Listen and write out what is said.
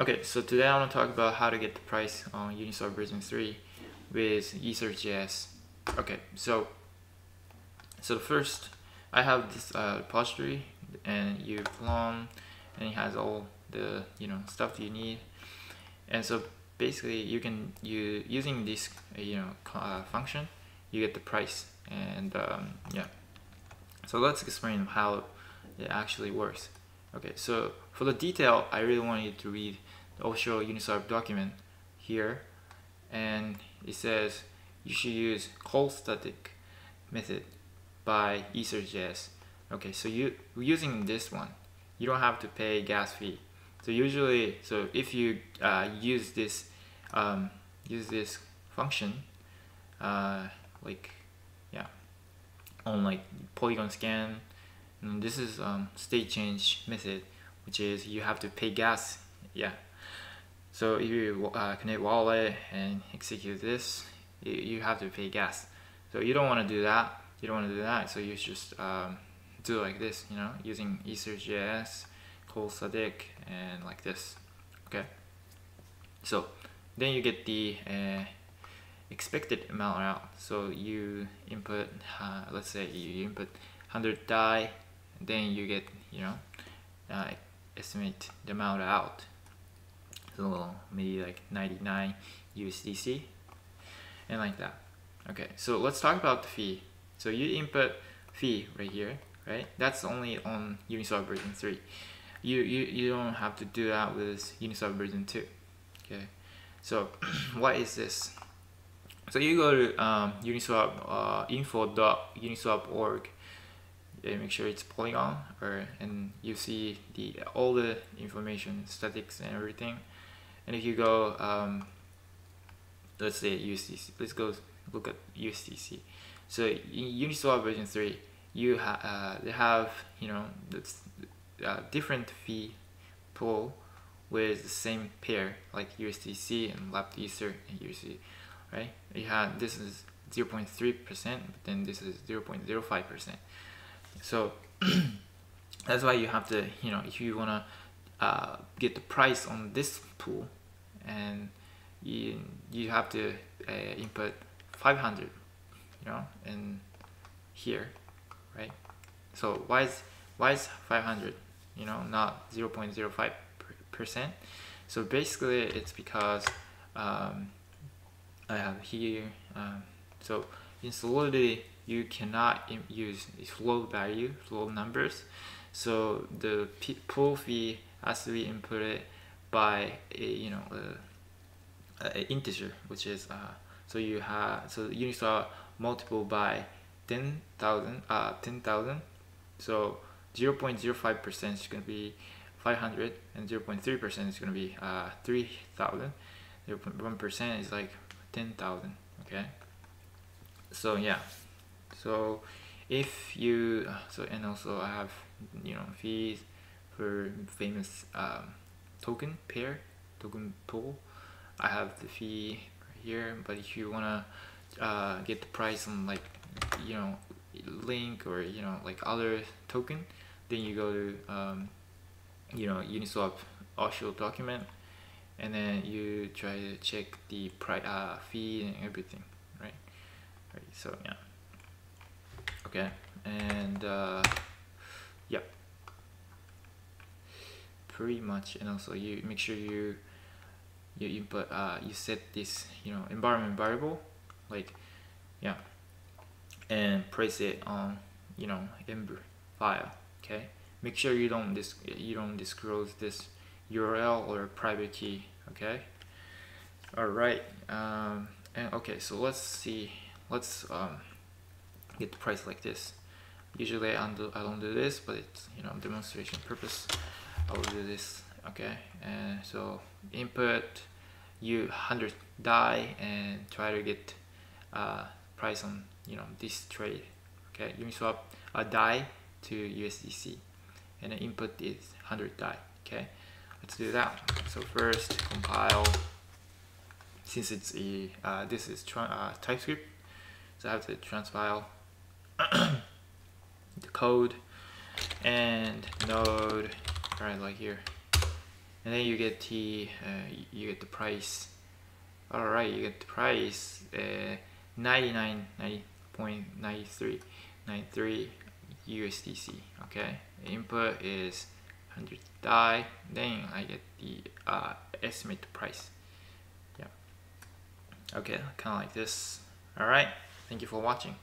Okay, so today I want to talk about how to get the price on Uniswap version 3 with ethers.js. Okay, so first I have this repository and you plumb and it has all the stuff you need, and so basically you can using this function you get the price, and yeah. So let's explain how it actually works. Okay, so for the detail, I really want you to read the official Uniswap document here, and it says you should use call static method by ethers.js. Okay, so using this one, you don't have to pay gas fee. So usually, if you use this function, on polygon scan, and this is state change method, which is you have to pay gas. Yeah, so if you connect wallet and execute this, you have to pay gas, so you don't want to do that, so you just do like this, using ethers.js call static and like this. Okay, so then you get the expected amount out. So you input, let's say you input 100 DAI, then you get estimate the amount out, so maybe like 99 USDC and like that. Okay, so let's talk about the fee. So you input fee right here, right? That's only on Uniswap version 3. You don't have to do that with Uniswap version 2. Okay, so what is this? So you go to Uniswap info.uniswap.org and make sure it's Polygon, and you see all the information, statics and everything. And if you go, let's say USTC, let's go look at USTC. So in Uniswap version 3, you they have different fee pool with the same pair like USTC and LPT Ether and USDC. Right, you have, this is 0.3%, but then this is 0.05%. So that's why you have to, if you wanna get the price on this pool, and you have to input 500, and here, right? So why is 500, not 0.05%? So basically, it's because I have here, so in Solidity you cannot use float value, float numbers, so the pool fee has to be inputted by a, an integer, which is so Uniswap multiple by 10,000, 10,000, so 0.05% is going to be 500, and 0.3% is going to be 3,000, 0.1% is like 10,000. Okay, so yeah, so if you and also I have fees for famous token pair, token pool. I have the fee right here, but if you wanna get the price on Link or other token, then you go to Uniswap official document, and then you try to check the price, fee and everything, right? Right, so yeah, okay, and yeah, pretty much. And also you make sure you input, you set this environment variable, yeah, and place it on env file. Okay, make sure you don't disclose this URL or private key. Okay, all right, and okay, so let's get the price like this. Usually I don't do this, but it's demonstration purpose, I will do this. Okay, and so input 100 DAI and try to get price on this trade. Okay, Uniswap a DAI to USDC, and the input is 100 DAI. Okay, let's do that. So first compile, since it's a this is TypeScript, so I have to transpile the code and node right here, and then you get the price. All right, you get the price 99.9393 USDC. Okay, input is 100 DAI. Then I get the estimate price. Yeah. Okay, kind of like this. All right. Thank you for watching.